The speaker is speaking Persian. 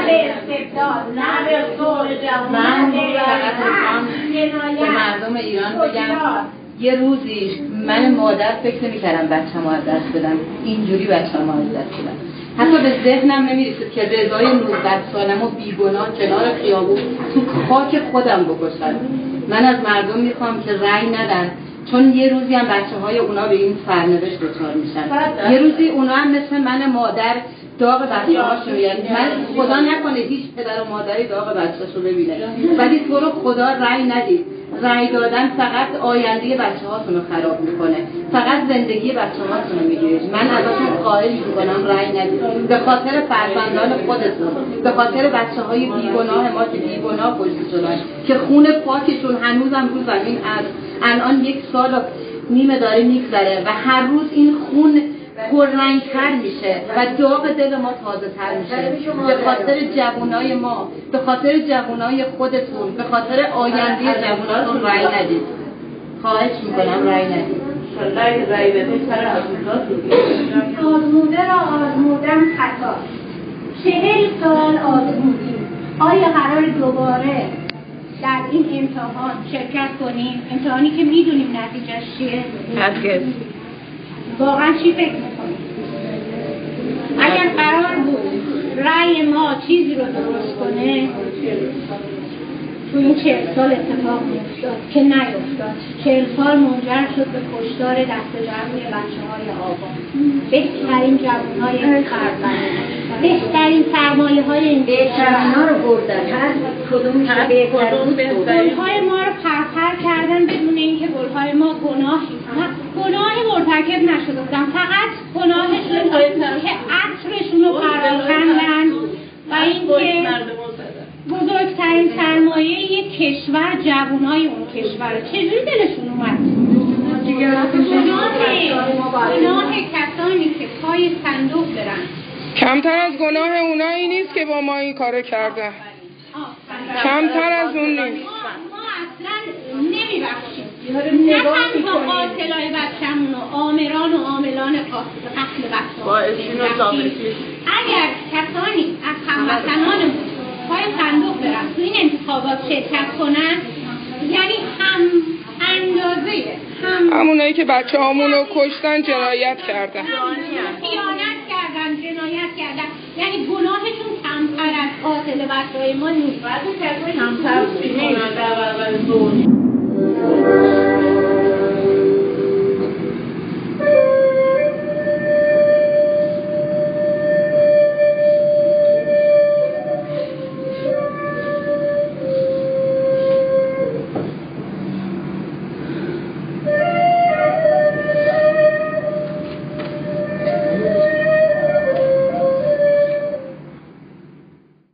نه به استبداد، نه به صلح جهانی، من فقط میخوام به مردم ایران بگم یه روزی من مادر فکر نمی‌کردم بچه‌مو از دست بدم، اینجوری بچه‌مو از دست بدم. حتی به ذهنم نمی‌رسید که رضای 19 سالمو بیگناه کنار خیابون تو خاک خودم بکشم. من از مردم میخوام که رأی ندن، چون یه روزی هم بچه‌های اونا به این سرنوشت دچار میشن. یه روزی اونا هم مثل من مادر داغ بچه‌هاشو می‌بینن. من خدا نکنه هیچ پدر و مادری داغ بچه‌شو ببینه. ولی تو رو خدا رأی ندید. رأی دادن فقط آینده بچه‌هاتون رو خراب می‌کنه. فقط زندگی بچه‌هاتون رو می‌گیرید. من ازتون خواهش می‌کنم رأی ندید. به خاطر فرزندان خودتون، به خاطر بچه‌های بی‌گناه ما که بی‌گناه کشته شدن، که خون پاکشون هنوزم رو زمین است. الان یک سال و نیمه داره می‌گذره و هر روز این خون پررنگ‌تر میشه و داغ دل ما تازه‌تر میشه. به خاطر جوانای ما، به خاطر جوانای خودتون، به خاطر آینده جواناتون رأی ندید. خواهش میکنم رأی ندید. شاید رأی بدید سر آزموده. آزموده را آزمودن خطا. 40 سال آزمودیم. آیا قرار دوباره در این امتحان شرکت کنیم؟ امتحانی که میدونیم نتیجهش چیه؟ هرگز. واقعا چی فکر میکنید؟ اگر قرار بود رأی ما چیزی رو درست کنه تو این 40 سال اتفاق نیفتاد، که نیفتاد. 40 سال منجر شد به کشتار دست جمعی بچه های آقا، بهترین جوان های خربن، بهترین سرمایه های این بهترین ها رو بردن، هر کدوم بهترین های ما رو پرپر کردن بدون اینکه گلهای ما گناهی گناهی مرتکب نشده بودن، فقط گناهشون که عطرشون رو پراکندن و اینکه بزرگترین سرمایه یک کشور جوانای اون کشوره. چجوری دلشون اومد؟ گناه کسانی که پای صندوق برن کمتر از گناه اونایی نیست که با ما این کارو کردن، کمتر از اون نیست. ما اصلا نمیبخشیم، نه تنها قاتلای بچه‌مون و آمران و عاملان قتل بچه‌مون. اگر کسانی از هموطنانمون پای صندوق برن تو این انتخابات شرکت کنن، یعنی هم اندازه همونایی که بچه‌هامون رو کشتن جنایت کردن، خیانت کردن، جنایت کردن. یعنی گناهشون کمتر از قاتل بچه‌های ما نیست. بعد اون کسایی کمتر می‌کنن در برابر ظلم.